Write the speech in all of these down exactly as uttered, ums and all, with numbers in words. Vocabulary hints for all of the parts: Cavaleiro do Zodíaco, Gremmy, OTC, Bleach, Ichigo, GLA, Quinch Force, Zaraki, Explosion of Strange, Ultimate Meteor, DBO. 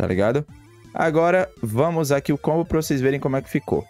tá ligado? Agora vamos aqui o combo pra vocês verem como é que ficou.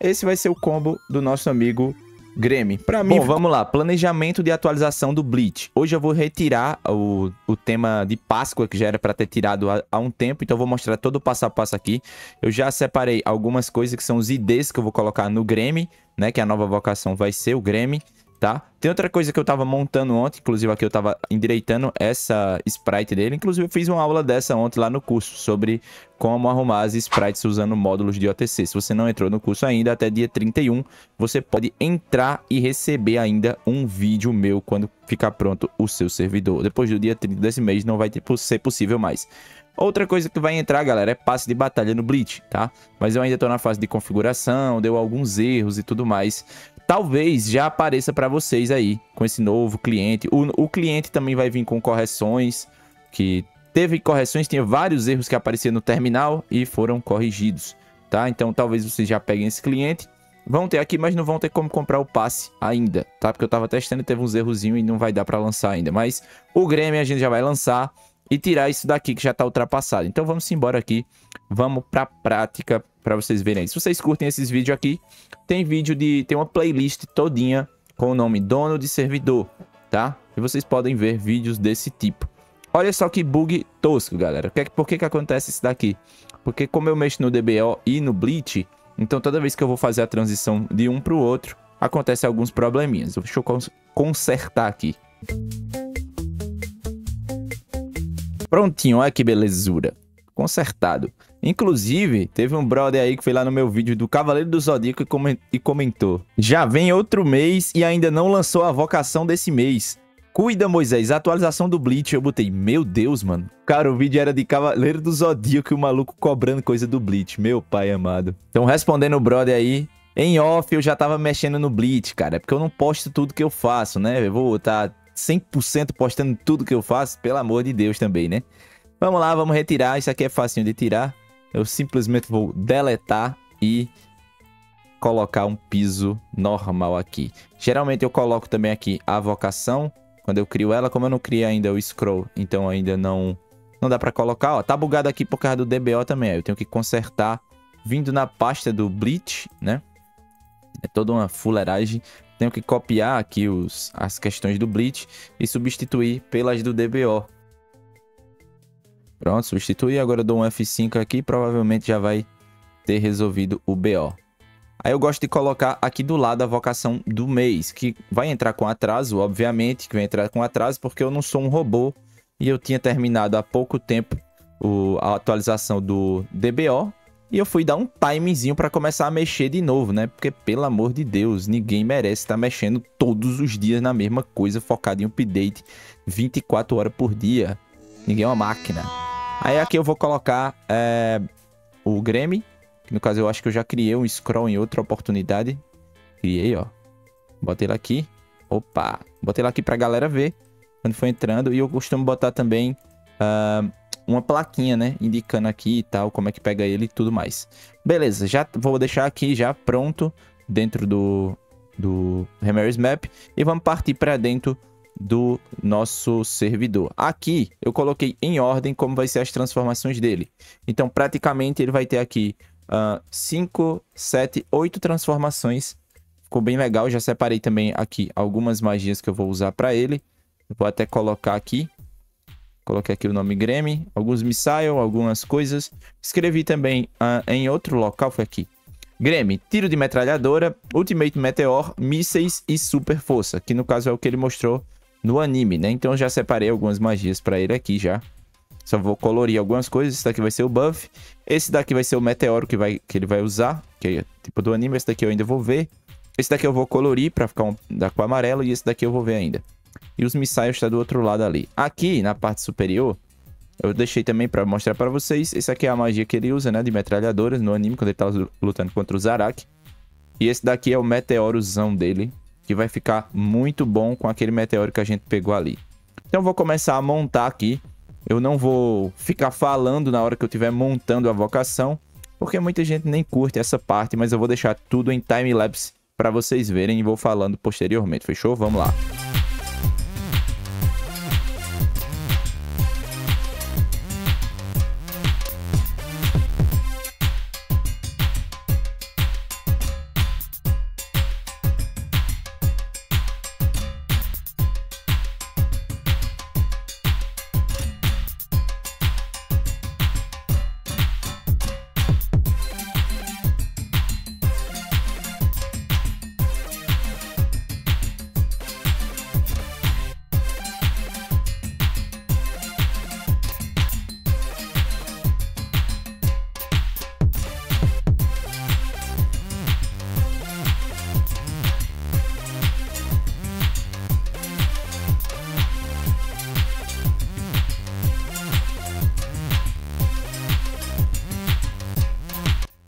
Esse vai ser o combo do nosso amigo Gremmy. Pra mim, bom, ficou... vamos lá, planejamento de atualização do Bleach. Hoje eu vou retirar o, o tema de Páscoa, que já era pra ter tirado há, há um tempo, então eu vou mostrar todo o passo a passo aqui. Eu já separei algumas coisas que são os I Ds que eu vou colocar no Gremmy, né, que a nova vocação vai ser o Gremmy, tá? Tem outra coisa que eu tava montando ontem, inclusive aqui eu tava endireitando essa sprite dele. Inclusive eu fiz uma aula dessa ontem lá no curso, sobre como arrumar as sprites usando módulos de O T C. Se você não entrou no curso ainda, até dia trinta e um, você pode entrar e receber ainda um vídeo meu quando ficar pronto o seu servidor. Depois do dia trinta desse mês não vai ser possível mais. Outra coisa que vai entrar, galera, é passe de batalha no Bleach, tá? Mas eu ainda tô na fase de configuração, deu alguns erros e tudo mais. Talvez já apareça pra vocês aí, com esse novo cliente. O, o cliente também vai vir com correções, que teve correções, tinha vários erros que apareciam no terminal e foram corrigidos, tá? Então talvez vocês já peguem esse cliente. Vão ter aqui, mas não vão ter como comprar o passe ainda, tá? Porque eu tava testando e teve uns errozinhos e não vai dar pra lançar ainda. Mas o Gremmy a gente já vai lançar e tirar isso daqui que já tá ultrapassado. Então vamos embora aqui, vamos pra prática pra vocês verem aí. Se vocês curtem esses vídeos aqui, tem vídeo de... tem uma playlist todinha com o nome Dono de Servidor, tá? E vocês podem ver vídeos desse tipo. Olha só que bug tosco, galera. Por que que acontece isso daqui? Porque como eu mexo no D B O e no Bleach, então toda vez que eu vou fazer a transição de um pro outro, acontece alguns probleminhas. Deixa eu consertar aqui. Prontinho, olha que belezura. Consertado. Inclusive, teve um brother aí que foi lá no meu vídeo do Cavaleiro do Zodíaco e comentou: já vem outro mês e ainda não lançou a vocação desse mês. Cuida, Moisés, a atualização do Bleach. Eu botei, meu Deus, mano. Cara, o vídeo era de Cavaleiro do Zodíaco e o maluco cobrando coisa do Bleach. Meu pai amado. Então, respondendo o brother aí, em off eu já tava mexendo no Bleach, cara. Porque eu não posto tudo que eu faço, né? Eu vou estar cem por cento postando tudo que eu faço, pelo amor de Deus também, né? Vamos lá, vamos retirar. Isso aqui é facinho de tirar. Eu simplesmente vou deletar e colocar um piso normal aqui. Geralmente eu coloco também aqui a vocação. Quando eu crio ela, como eu não criei ainda o scroll, então ainda não, não dá pra colocar. Ó, tá bugado aqui por causa do D B O também. Eu tenho que consertar vindo na pasta do Bleach, né? É toda uma fuleiragem. Tenho que copiar aqui os, as questões do Bleach e substituir pelas do D B O. Pronto, substituí. Agora eu dou um F cinco aqui, provavelmente já vai ter resolvido o B O. Aí eu gosto de colocar aqui do lado a vocação do mês, que vai entrar com atraso, obviamente, que vai entrar com atraso, porque eu não sou um robô e eu tinha terminado há pouco tempo o, a atualização do D B O. E eu fui dar um timezinho pra começar a mexer de novo, né? Porque, pelo amor de Deus, ninguém merece estar mexendo todos os dias na mesma coisa, focado em update vinte e quatro horas por dia. Ninguém é uma máquina. Aí aqui eu vou colocar é, o Gremmy. No caso, eu acho que eu já criei um scroll em outra oportunidade. Criei, ó. Botei ele aqui. Opa! Botei ele aqui pra galera ver quando for entrando. E eu costumo botar também... Uh, uma plaquinha, né, indicando aqui e tal, como é que pega ele e tudo mais. Beleza, já vou deixar aqui já pronto dentro do, do Remery's Map. E vamos partir para dentro do nosso servidor. Aqui eu coloquei em ordem como vai ser as transformações dele. Então praticamente ele vai ter aqui uh, cinco, sete, oito transformações. Ficou bem legal, já separei também aqui algumas magias que eu vou usar para ele. Eu vou até colocar aqui. Coloquei aqui o nome Gremmy, alguns missiles, algumas coisas. Escrevi também uh, em outro local, foi aqui. Gremmy, tiro de metralhadora, Ultimate Meteor, mísseis e super força. Que no caso é o que ele mostrou no anime, né? Então eu já separei algumas magias pra ele aqui já. Só vou colorir algumas coisas. Esse daqui vai ser o buff. Esse daqui vai ser o meteoro que, vai, que ele vai usar. Que é tipo do anime, esse daqui eu ainda vou ver. Esse daqui eu vou colorir pra ficar um da cor amarelo e esse daqui eu vou ver ainda. E os missiles tá do outro lado ali. Aqui, na parte superior, eu deixei também pra mostrar pra vocês. Essa aqui é a magia que ele usa, né? De metralhadoras no anime, quando ele tá lutando contra o Zaraki. E esse daqui é o meteorozão dele, que vai ficar muito bom com aquele meteoro que a gente pegou ali. Então, eu vou começar a montar aqui. Eu não vou ficar falando na hora que eu estiver montando a vocação, porque muita gente nem curte essa parte, mas eu vou deixar tudo em time-lapse pra vocês verem e vou falando posteriormente, fechou? Vamos lá.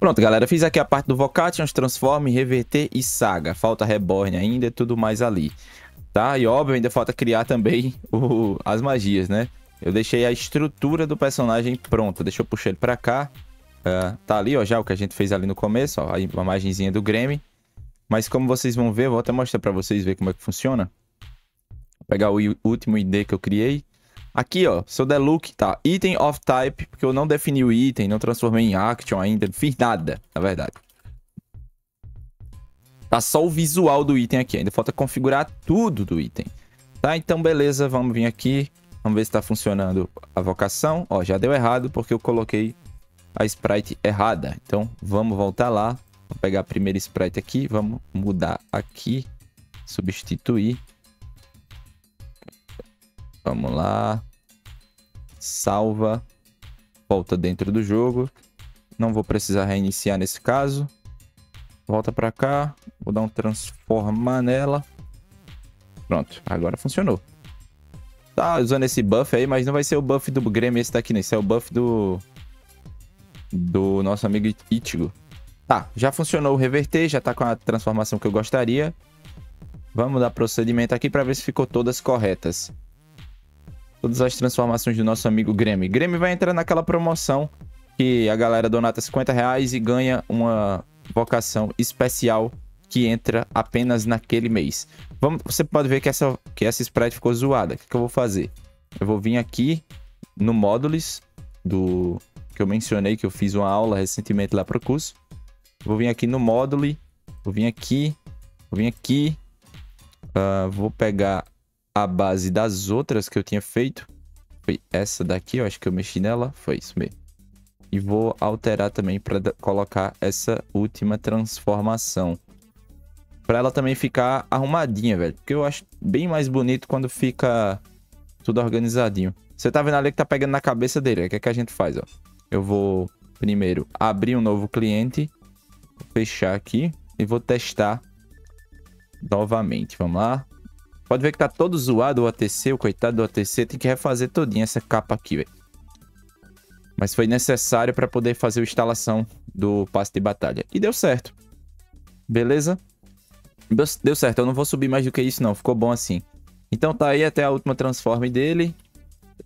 Pronto, galera, fiz aqui a parte do Vocations, Transform, Reverter e Saga. Falta Reborn ainda e tudo mais ali, tá? E óbvio, ainda falta criar também o, as magias, né? Eu deixei a estrutura do personagem pronta. Deixa eu puxar ele pra cá. Uh, tá ali, ó, já o que a gente fez ali no começo, ó, a imagenzinha do Gremmy. Mas como vocês vão ver, eu vou até mostrar pra vocês ver como é que funciona. Vou pegar o último I D que eu criei. Aqui, ó, se eu der look, tá, item of type, porque eu não defini o item, não transformei em action ainda, não fiz nada, na verdade. Tá só o visual do item aqui, ainda falta configurar tudo do item. Tá, então beleza, vamos vir aqui, vamos ver se tá funcionando a vocação. Ó, já deu errado porque eu coloquei a sprite errada. Então, vamos voltar lá, vou pegar a primeira sprite aqui, vamos mudar aqui, substituir. Vamos lá. Salva, volta dentro do jogo. Não vou precisar reiniciar nesse caso. Volta pra cá. Vou dar um transformar nela. Pronto, agora funcionou. Tá usando esse buff aí, mas não vai ser o buff do Gremmy esse daqui, né? Esse é o buff do do nosso amigo Ichigo. Tá, já funcionou o reverter, já tá com a transformação que eu gostaria. Vamos dar procedimento aqui pra ver se ficou todas corretas. Todas as transformações do nosso amigo Gremmy. Gremmy vai entrar naquela promoção que a galera donata cinquenta reais e ganha uma vocação especial que entra apenas naquele mês. Vamos, você pode ver que essa, que essa sprite ficou zoada. O que, que eu vou fazer? Eu vou vir aqui no módulos do que eu mencionei, que eu fiz uma aula recentemente lá para o curso. Vou vir aqui no módulo, vou vir aqui, vou vir aqui, uh, vou pegar a base das outras que eu tinha feito. Foi essa daqui, eu acho que eu mexi nela. Foi isso mesmo. E vou alterar também para colocar essa última transformação, para ela também ficar arrumadinha, velho. Porque eu acho bem mais bonito quando fica tudo organizadinho. Você tá vendo ali que tá pegando na cabeça dele. O que é que a gente faz, ó? Eu vou primeiro abrir um novo cliente, fechar aqui e vou testar novamente. Vamos lá. Pode ver que tá todo zoado o O T C, o coitado do O T C, tem que refazer todinha essa capa aqui, velho. Mas foi necessário para poder fazer a instalação do passe de batalha. E deu certo. Beleza? Deu certo, eu não vou subir mais do que isso não, ficou bom assim. Então tá aí até a última transforme dele.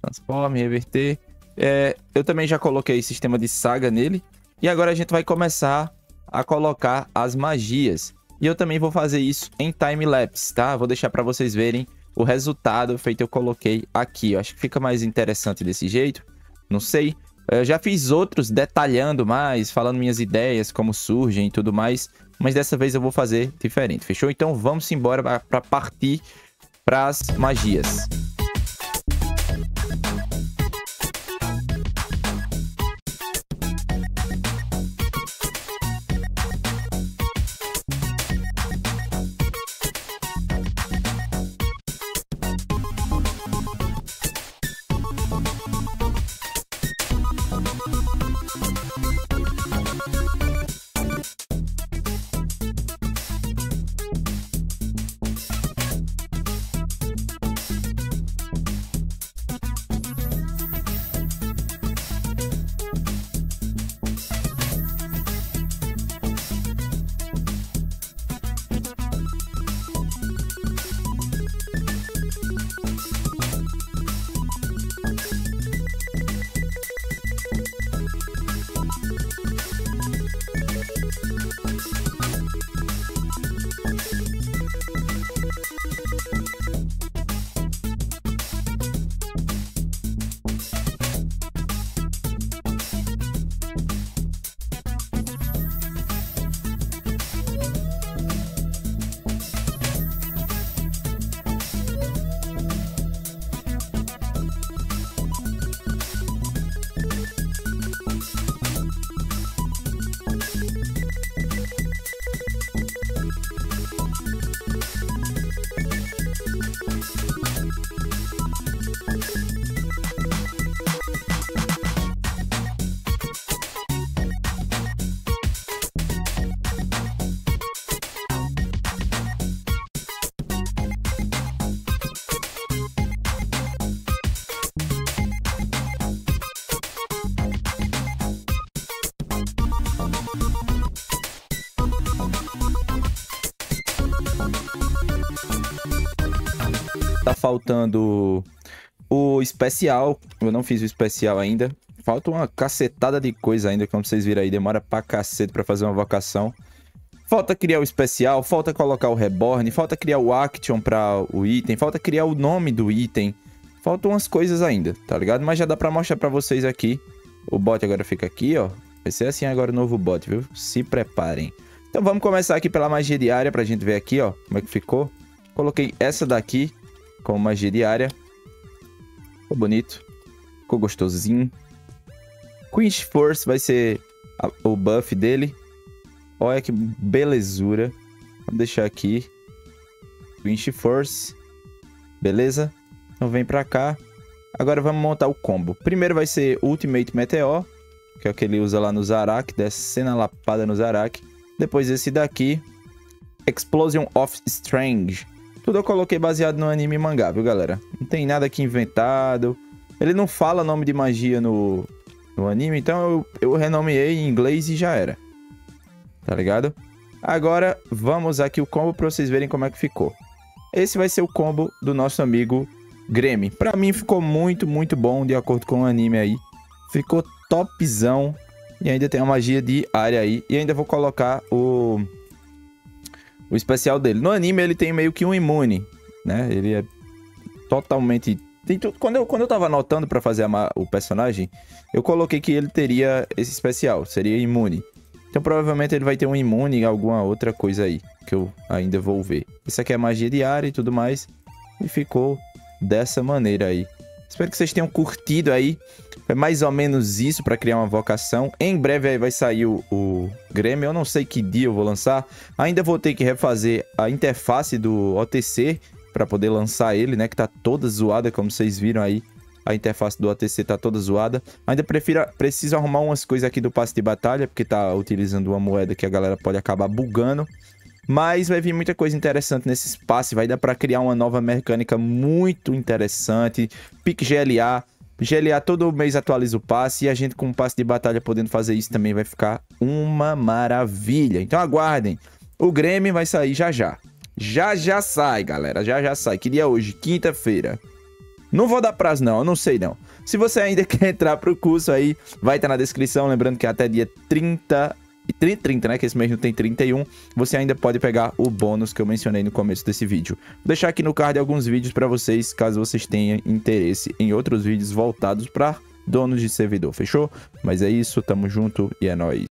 Transforme, reverter. É, eu também já coloquei sistema de saga nele. E agora a gente vai começar a colocar as magias. E eu também vou fazer isso em time-lapse, tá? Vou deixar pra vocês verem o resultado feito eu coloquei aqui. Eu acho que fica mais interessante desse jeito, não sei. Eu já fiz outros detalhando mais, falando minhas ideias, como surgem e tudo mais. Mas dessa vez eu vou fazer diferente, fechou? Então vamos embora pra partir pras magias. faltando o especial. Eu não fiz o especial ainda. Falta uma cacetada de coisa ainda, como vocês viram aí. Demora pra cacete pra fazer uma vocação. Falta criar o especial, falta colocar o reborn, falta criar o action pra o item, falta criar o nome do item. Faltam umas coisas ainda, tá ligado? Mas já dá pra mostrar pra vocês aqui. O bot agora fica aqui, ó. Vai ser assim agora o novo bot, viu? Se preparem. Então vamos começar aqui pela magia diária pra gente ver aqui, ó. Como é que ficou. Coloquei essa daqui como magia diária. Ficou bonito. Ficou gostosinho. Quinch Force vai ser a, o buff dele. Olha que belezura. Vamos deixar aqui. Quinch Force. Beleza? Então vem pra cá. Agora vamos montar o combo. Primeiro vai ser Ultimate Meteor, que é o que ele usa lá no Zaraki. Descendo a lapada no Zaraki. Depois esse daqui. Explosion of Strange. Tudo eu coloquei baseado no anime e mangá, viu, galera? Não tem nada aqui inventado. Ele não fala nome de magia no, no anime. Então eu, eu renomeei em inglês e já era. Tá ligado? Agora vamos aqui o combo pra vocês verem como é que ficou. Esse vai ser o combo do nosso amigo Gremmy. Pra mim ficou muito, muito bom de acordo com o anime aí. Ficou topzão. E ainda tem a magia de área aí. E ainda vou colocar o... o especial dele. No anime ele tem meio que um imune, né? Ele é totalmente... Tem tudo... quando, eu, quando eu tava anotando pra fazer a... o personagem, eu coloquei que ele teria esse especial. Seria imune. Então provavelmente ele vai ter um imune e alguma outra coisa aí, que eu ainda vou ver. Isso aqui é magia de área e tudo mais. E ficou dessa maneira aí. Espero que vocês tenham curtido aí. Foi mais ou menos isso para criar uma vocação. Em breve aí vai sair o, o Gremmy. Eu não sei que dia eu vou lançar. Ainda vou ter que refazer a interface do O T C para poder lançar ele, né? Que tá toda zoada, como vocês viram aí. A interface do O T C tá toda zoada. Ainda prefiro, preciso arrumar umas coisas aqui do passe de batalha, porque tá utilizando uma moeda que a galera pode acabar bugando. Mas vai vir muita coisa interessante nesse passe. Vai dar pra criar uma nova mecânica muito interessante. Pique G L A. G L A todo mês atualiza o passe. E a gente com o passe de batalha podendo fazer isso também vai ficar uma maravilha. Então aguardem. O Gremmy vai sair já já. Já já sai, galera. Já já sai. Que dia é hoje? Quinta-feira. Não vou dar prazo não, eu não sei não. Se você ainda quer entrar pro curso aí, vai estar na descrição. Lembrando que até dia trinta, trinta, né? Que esse mês não tem trinta e um. Você ainda pode pegar o bônus que eu mencionei no começo desse vídeo. Vou deixar aqui no card alguns vídeos pra vocês, caso vocês tenham interesse em outros vídeos voltados pra donos de servidor, fechou? Mas é isso, tamo junto e é nóis.